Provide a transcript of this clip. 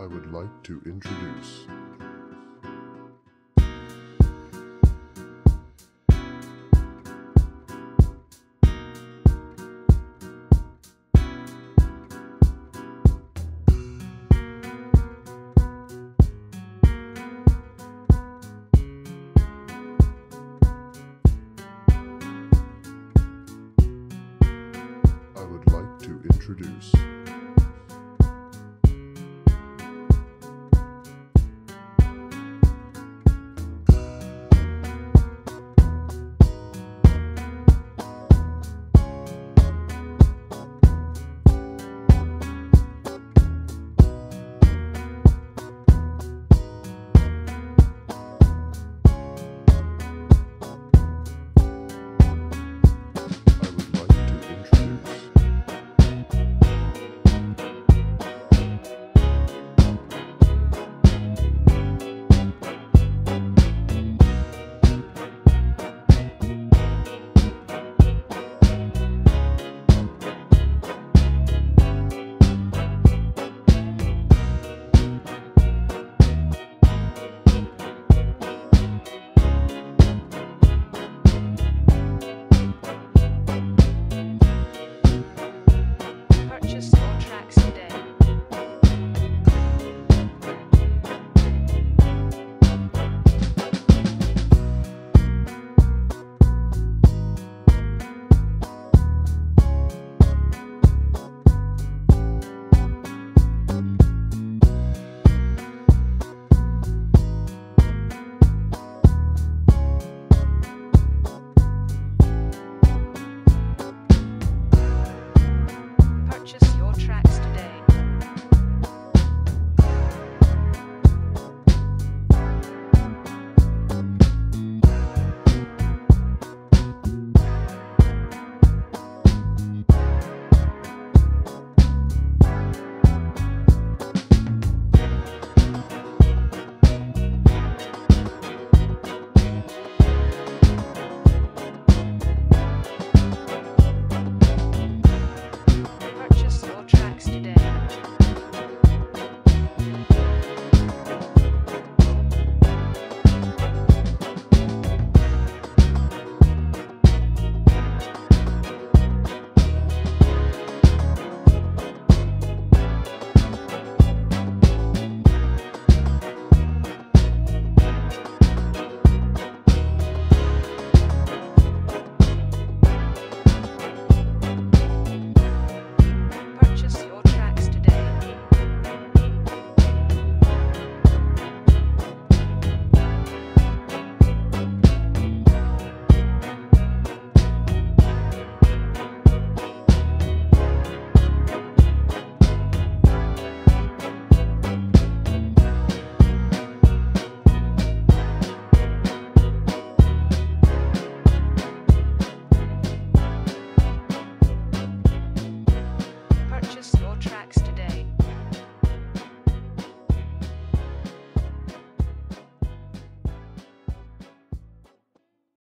I would like to introduce.